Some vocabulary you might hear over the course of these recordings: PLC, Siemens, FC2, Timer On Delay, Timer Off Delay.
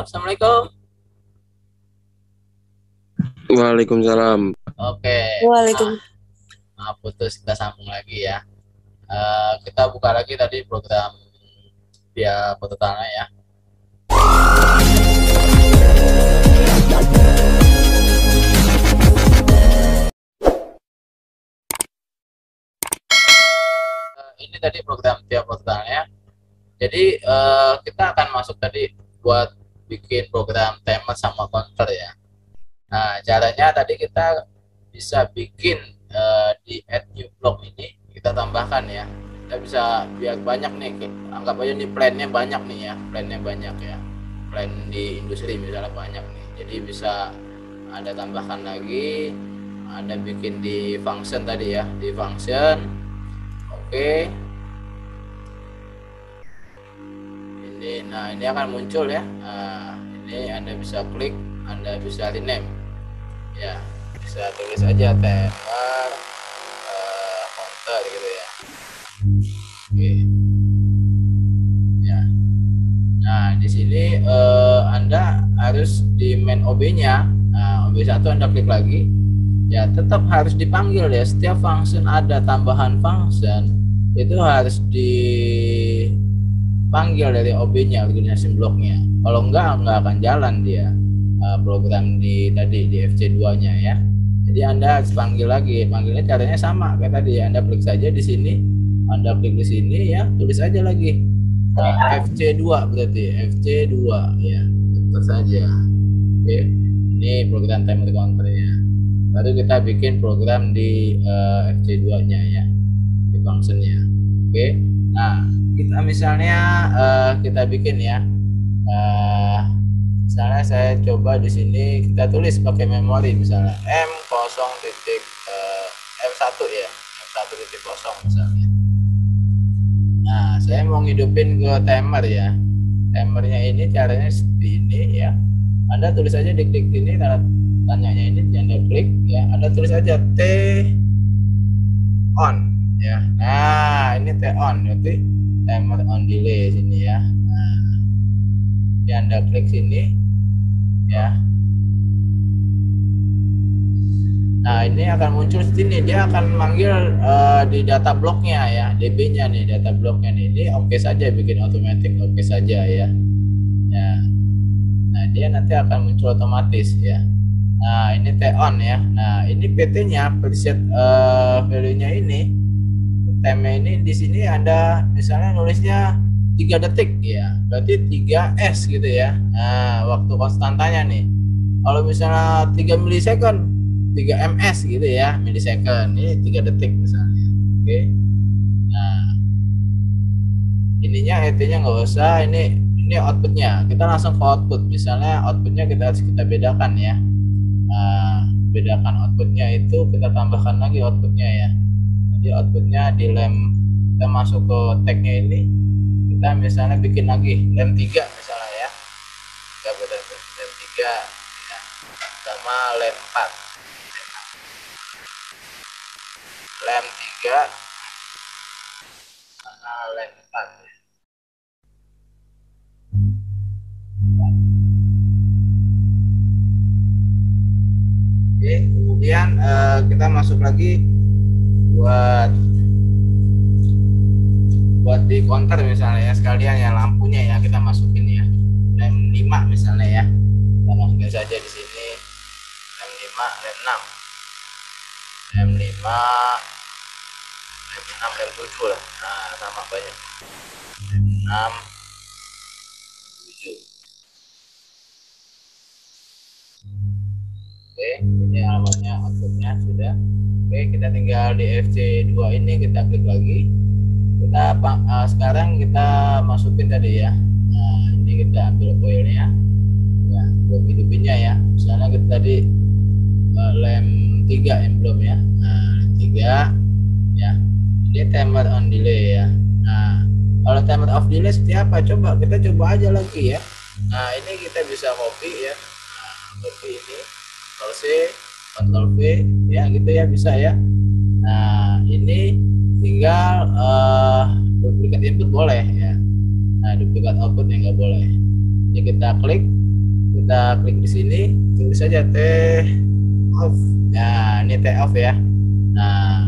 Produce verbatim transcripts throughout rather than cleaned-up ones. Halo, assalamualaikum. Waalaikumsalam. Oke. Waalaikumsalam. Nah, putus, kita sambung lagi ya. Uh, kita buka lagi tadi program dia foto tanah ya. Uh, ini tadi program dia foto tanah ya. Jadi uh, kita akan masuk tadi buat bikin program timer sama counter ya. Nah, caranya tadi kita bisa bikin uh, di add new block ini kita tambahkan ya. Kita bisa biar banyak nih, anggap aja nih plannya banyak nih ya, plannya banyak ya, plan di industri misalnya banyak nih. Jadi bisa ada tambahan lagi, ada bikin di function tadi ya, di function. Oke. Okay. Ini, nah ini akan muncul ya. Nah, ini Anda bisa klik, Anda bisa rename. Ya, bisa tulis aja timer uh, counter gitu ya. Oke. Ya. Nah, di sini uh, Anda harus di main O B-nya. Nah, O B satu Anda klik lagi. Ya, tetap harus dipanggil ya. Setiap function ada tambahan function itu harus dipanggil dari O B-nya, origination block-nya. Kalau enggak enggak akan jalan dia. Program di tadi di F C dua nya ya. Jadi Anda harus panggil lagi, panggilnya caranya sama kayak tadi. Anda klik saja di sini, Anda klik di sini ya, tulis aja lagi nah, F C dua berarti F C dua ya, terus saja. Oke, ini program timer counter ya. Lalu kita bikin program di uh, F C dua nya ya, di functionnya. Oke, nah kita misalnya uh, kita bikin ya. Uh, Misalnya saya coba di sini kita tulis pakai memori misalnya M nol titik M satu ya, M satu titik nol misalnya. Nah, saya mau ngidupin ke timer ya. Timernya ini caranya seperti ini ya. Anda tulis aja di klik ini, tanyanya ini Anda klik ya. Anda tulis aja T on ya. Nah, ini T on berarti timer on delay sini ya. Nah, ya Anda klik sini. Ya. Nah, ini akan muncul sini, dia akan manggil uh, di data bloknya ya, D B-nya nih, data bloknya nih. Ini oke saja, bikin otomatis oke saja ya. Ya. Nah, dia nanti akan muncul otomatis ya. Nah, ini T on ya. Nah, ini P T-nya, preset uh, value-nya ini, time-nya ini di sini Anda misalnya nulisnya tiga detik ya, berarti tiga S gitu ya. Nah, waktu konstantanya nih. Kalau misalnya tiga milisekon, tiga M S gitu ya, milisekon. Ini tiga detik misalnya. Oke. Okay. Nah. Ininya E T-nya nggak usah, ini ini outputnya. Kita langsung ke output. Misalnya outputnya kita harus kita bedakan ya. Nah, bedakan outputnya itu kita tambahkan lagi outputnya ya. Jadi outputnya di lem kita masuk ke tag-nya ini. Kita misalnya bikin lagi lem tiga misalnya ya, kita buat lem tiga ya, sama lem empat, lem tiga sama lem empat ya. Oke, kemudian eh, kita masuk lagi buat buat di counter misalnya ya, sekalian ya lampunya ya kita masukin ya, lem lima misalnya ya, kita masukin saja di sini lem lima lem enam lem lima lem enam lem tujuh lah. Nah, sama banyak lem enam tujuh. Oke, ini alamatnya outputnya sudah. Oke, kita tinggal di F C dua ini kita klik lagi. Kita uh, sekarang kita masukin tadi ya. Nah, ini kita ambil koilnya ya, buat hidupinnya ya. Misalnya kita tadi uh, lem tiga emblem ya. Nah, lem tiga ya. Ini timer on delay ya. Nah, kalau timer off delay seperti apa? Coba kita coba aja lagi ya. Nah, ini kita bisa copy ya. Nah, copy ini Ctrl C, Ctrl V ya, gitu ya bisa ya. Nah, ini tinggal uh, duplikat input boleh ya. Nah, duplikat output yang nggak boleh. Ini kita klik kita klik di sini, tulis saja T off. Nah, ini T off ya. Nah,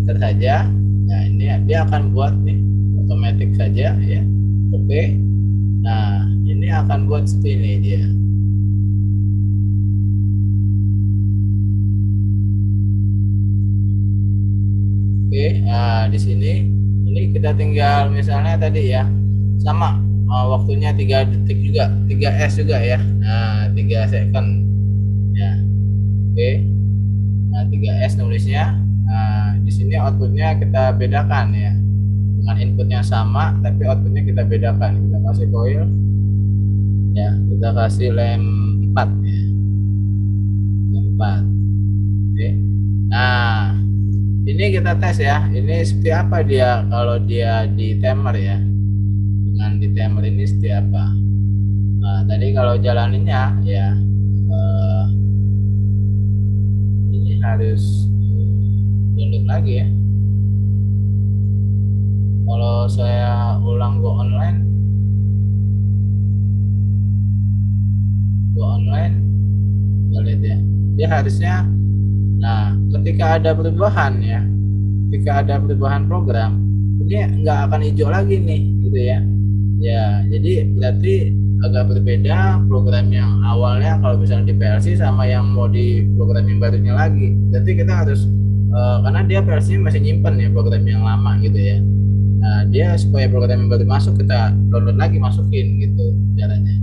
enter saja. Nah, ini dia akan buat nih otomatis saja ya. Oke. Okay. Nah, ini akan buat seperti ini dia. Oke, okay. Nah di sini ini kita tinggal misalnya tadi ya. Sama uh, waktunya tiga detik juga, tiga S juga ya. Nah, tiga second ya. Oke. Okay. Nah, tiga S nulisnya. Nah, di sini outputnya kita bedakan ya. Dengan inputnya sama tapi outputnya kita bedakan, kita kasih coil ya, kita kasih lem empat ya, lem empat. Oke, nah ini kita tes ya, ini seperti apa dia kalau dia di timer ya, dengan di timer ini seperti apa. Nah tadi kalau jalaninnya ya eh, ini harus download lagi ya. Kalau saya ulang go online, go online, kita lihat ya, dia harusnya, nah ketika ada perubahan ya, ketika ada perubahan program, ini nggak akan hijau lagi nih, gitu ya. Ya, jadi berarti agak berbeda program yang awalnya kalau misalnya di P L C sama yang mau di program yang barunya lagi. Berarti kita harus, uh, karena dia P L C masih nyimpen ya program yang lama gitu ya. Nah, dia supaya program yang baru masuk kita download lagi masukin gitu caranya.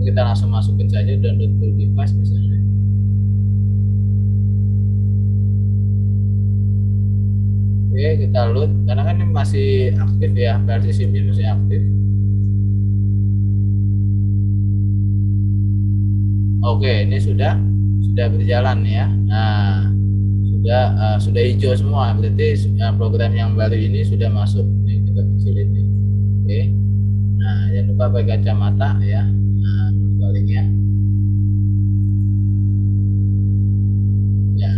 Kita langsung masukin saja download to device misalnya. Oke, kita load karena kan ini masih aktif ya, versi Siemens masih aktif. Oke, ini sudah sudah berjalan ya. Nah, sudah uh, sudah hijau semua, berarti program yang baru ini sudah masuk. Sulit nih. Oke. Nah, jangan lupa pakai kacamata ya. Nah, scrollingnya. Ya.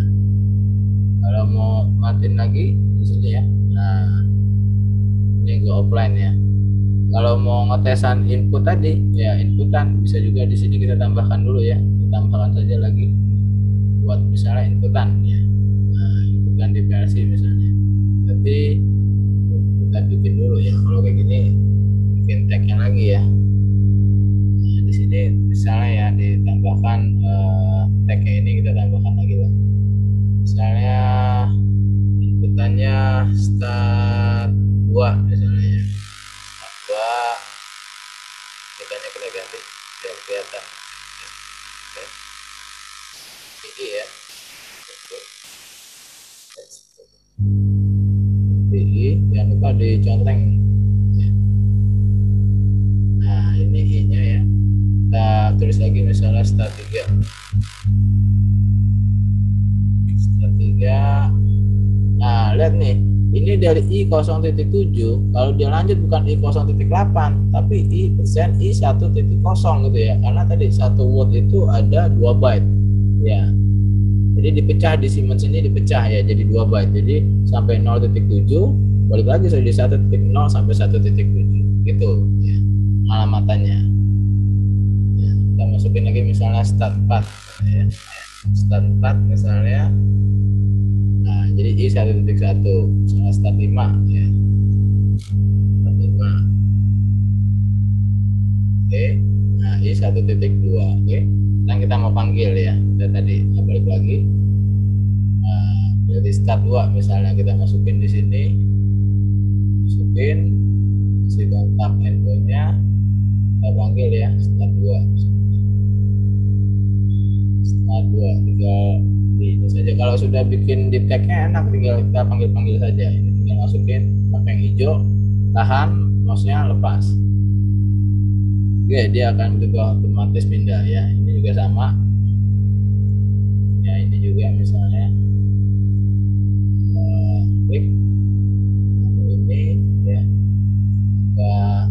Kalau mau matiin lagi di sini ya. Nah. Ini go offline ya. Kalau mau ngetesan input tadi, ya inputan bisa juga di sini kita tambahkan dulu ya. Kita tambahkan saja lagi buat misalnya inputan ya. Nah, inputan di P L C misalnya. Tapi kita bikin dulu ya, kalau kayak gini bikin tagnya lagi ya. Nah, di sini misalnya ya ditambahkan eh, tagnya ini kita tambahkan lagi lah. Misalnya inputannya start dua misalnya ya. Start dua inputannya kita ganti biar kelihatan. Oke. Ini ya. Jangan lupa diconteng. Nah ini I nya ya, kita tulis lagi misalnya start tiga, start tiga. Nah lihat nih, ini dari I nol titik tujuh, kalau dia lanjut bukan I nol titik delapan tapi I persen I satu titik nol gitu ya, karena tadi satu word itu ada dua byte ya. Jadi dipecah di Siemens ini dipecah ya jadi dua byte. Jadi sampai nol titik tujuh balik lagi jadi satu titik nol sampai satu titik tujuh gitu ya, alamatannya. Ya, kita masukin lagi misalnya start empat ya. Start empat misalnya. Nah, jadi I satu titik satu, misalnya start lima ya. Start lima. Oke. Nah, I satu titik dua oke. Nah, kita mau panggil ya, kita tadi balik lagi. Nah, jadi start dua misalnya kita masukin di sini, masukin si kontak handphonenya, kita panggil ya start dua, start dua, tinggal di ini saja. Kalau sudah bikin di tagnya enak, tinggal kita panggil panggil saja. Ini tinggal masukin pakai yang hijau, tahan, mouse-nya lepas. Oke, dia akan juga otomatis pindah ya. Ini juga sama. Ya, ini juga misalnya nah, klik ini ya. Nah,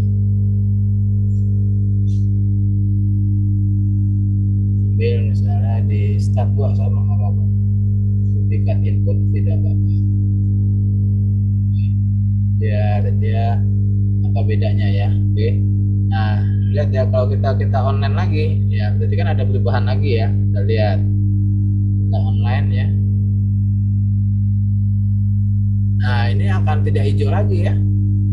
ambil misalnya di start dua sama apa-apa. Duplikat input tidak apa-apa. Biar dia apa bedanya ya. Oke. Nah, lihat ya, kalau kita kita online lagi ya berarti kan ada perubahan lagi ya. Kita lihat, kita online ya. Nah ini akan tidak hijau lagi ya.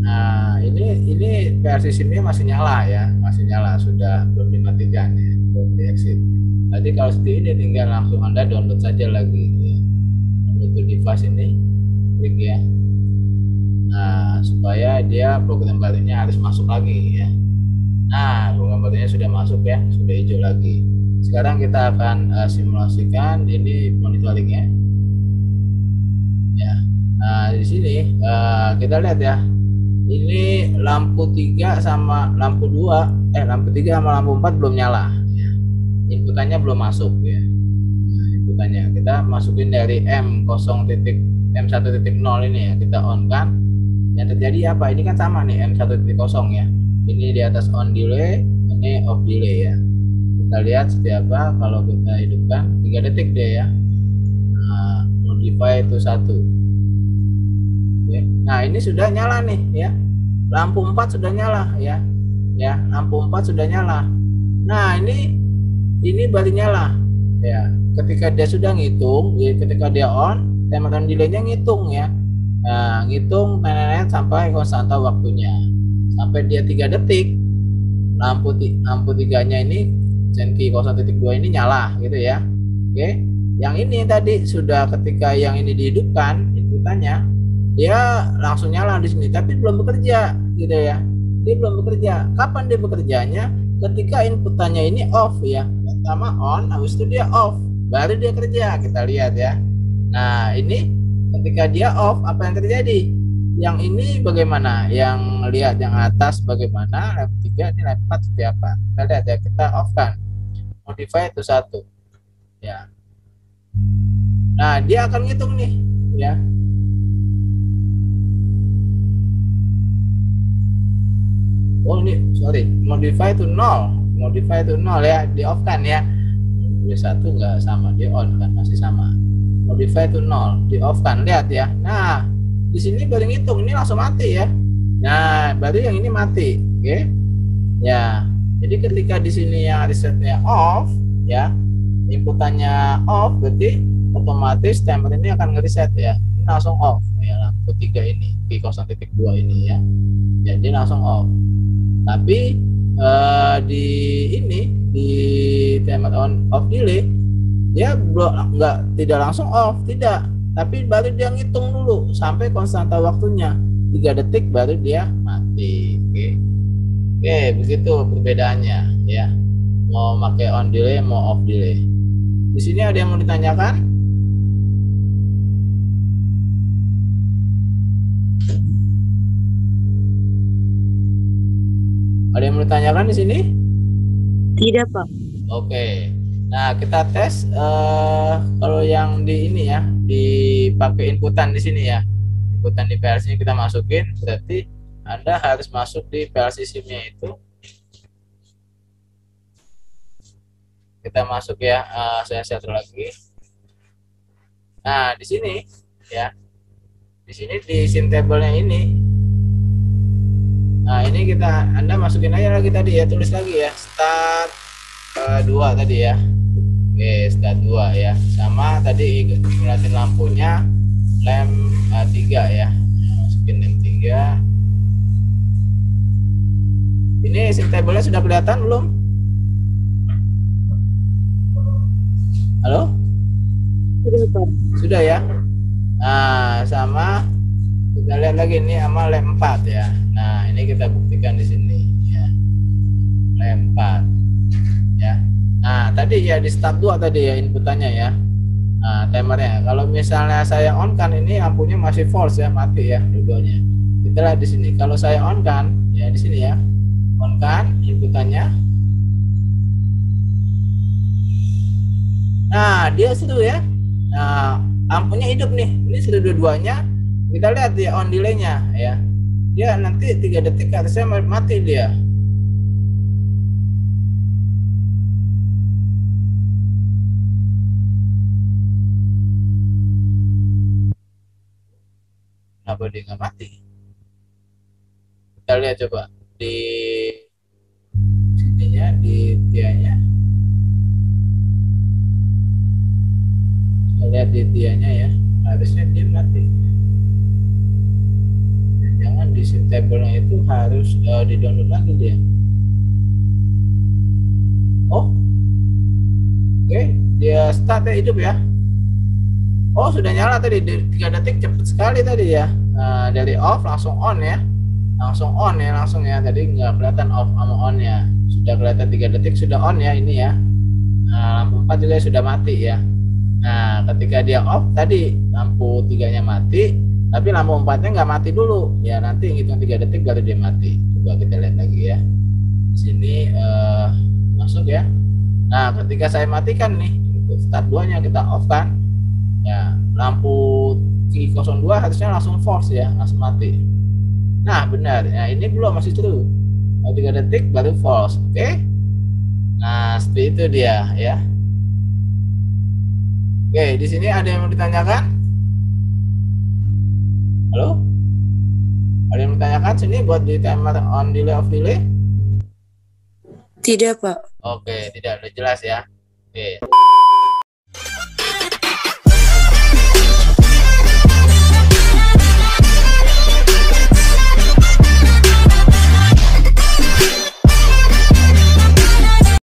Nah ini ini P L C simnya masih nyala ya, masih nyala, sudah belum dimatikan ya, belum di exit. Jadi kalau seperti ini tinggal langsung Anda download saja lagi ya. Download to device ini, klik ya. Nah, supaya dia program barunya harus masuk lagi ya. Nah, program barunya sudah masuk ya, sudah hijau lagi. Sekarang kita akan uh, simulasikan ini monitoringnya. Ya. Nah, di sini uh, kita lihat ya. Ini lampu tiga sama lampu dua, eh lampu tiga sama lampu empat belum nyala ya. Inputannya belum masuk ya. Nah, inputannya kita masukin dari M nol M satu titik nol ini ya, kita on kan. Yang terjadi apa? Ini kan sama nih M satu titik nol ya. Ini di atas on delay, ini off delay ya. Kita lihat setiap apa kalau kita hidupkan tiga detik deh ya. Nah, modify itu satu. Oke. Nah, ini sudah nyala nih ya. Lampu empat sudah nyala ya. Ya, lampu empat sudah nyala. Nah, ini ini baru nyala ya. Ketika dia sudah ngitung, ya, ketika dia on, timer on delay-nya ngitung ya. Nah, ngitung nenek sampai konstanta waktunya sampai dia tiga detik, lampu lampu tiganya ini senki nol titik dua ini nyala gitu ya. Oke, yang ini tadi sudah ketika yang ini dihidupkan inputannya, dia langsung nyala di sini tapi belum bekerja gitu ya. Dia belum bekerja. Kapan dia bekerjanya? Ketika inputannya ini off ya, pertama on habis itu dia off baru dia kerja. Kita lihat ya. Nah ini ketika dia off, apa yang terjadi? Yang ini bagaimana? Yang lihat yang atas bagaimana? Lab tiga ini lab empat seperti apa? Kita lihat ya, kita off kan. Modify itu satu. Ya. Nah, dia akan ngitung nih, ya. Oh, ini sorry, modify itu nol. Modify itu nol ya, di off kan ya. Satu nggak sama, dia on kan masih sama. Modify itu nol, di off kan, lihat ya. Nah, di sini baru ngitung, ini langsung mati ya. Nah, baru yang ini mati, oke? Okay? Ya, jadi ketika di sini yang resetnya off, ya, inputannya off, berarti otomatis timer ini akan ngereset ya. Ini langsung off, ya, lampu tiga ini, P nol titik dua ini ya. Jadi langsung off. Tapi eh, di ini di timer on off delay, dia belum nggak tidak langsung off, tidak, tapi baru dia ngitung dulu sampai konstanta waktunya tiga detik baru dia mati. Oke, oke, begitu perbedaannya ya, mau pakai on delay mau off delay. Di sini ada yang mau ditanyakan? Ada yang mau ditanyakan di sini? Tidak, Pak. Oke. Nah, kita tes uh, kalau yang di ini ya, dipakai inputan di sini ya. Inputan di P L C kita masukin, berarti Anda harus masuk di P L C SIM-nya itu. Kita masuk ya, uh, saya satu lagi. Nah, di sini ya. Di sini di SIM table-nya ini. Nah, ini kita Anda masukin aja lagi tadi ya, tulis lagi ya. Start uh, dua tadi ya. Oke, start dua ya. Sama tadi simulasi lampunya lem uh, tiga ya. Masukin lem tiga. Ini sim table-nya sudah kelihatan belum? Halo? Sudah ya. Nah, sama kita lihat lagi ini sama lem empat ya. Nah, ini kita buktikan di sini ya. Lem empat ya. Nah, tadi ya di start dua tadi ya inputannya ya. Nah, timernya. Kalau misalnya saya on kan ini lampunya masih false ya, mati ya dua-duanya. Kita lihat di sini. Kalau saya on kan ya di sini ya. On kan inputannya. Nah, dia seru ya. Nah, lampunya hidup nih. Ini seru dua-duanya. Kita lihat ya on delay-nya ya. Dia nanti tiga detik harusnya mati dia. Apa dia nggak mati? Kita lihat coba di intinya di tianya, kita lihat di tianya ya, harusnya dia mati. Jangan di tabelnya itu harus uh, di download lagi dia. Oh, oke, okay. Dia start ya, hidup ya. Oh, sudah nyala tadi, tiga detik cepat sekali tadi ya. Nah, dari off langsung on ya. Langsung on ya, langsung ya. Tadi nggak kelihatan off sama on ya. Sudah kelihatan tiga detik, sudah on ya ini ya. Nah, lampu empat juga sudah mati ya. Nah, ketika dia off tadi, lampu tiganya mati. Tapi lampu empatnya nggak mati dulu. Ya, nanti hitung tiga detik baru dia mati. Coba kita lihat lagi ya. Di sini eh, masuk ya. Nah, ketika saya matikan nih, start dua-nya kita off kan. Ya, lampu nol dua harusnya langsung force ya, langsung mati. Nah, benar. Nah, ini belum, masih true. Kalau tiga detik baru force, oke? Okay? Nah, seperti itu dia ya. Oke, okay, di sini ada yang mau ditanyakan? Halo? Ada yang ditanyakan sini buat di timer on delay off delay? Tidak, Pak. Oke, okay, tidak, udah jelas ya. Oke. Okay.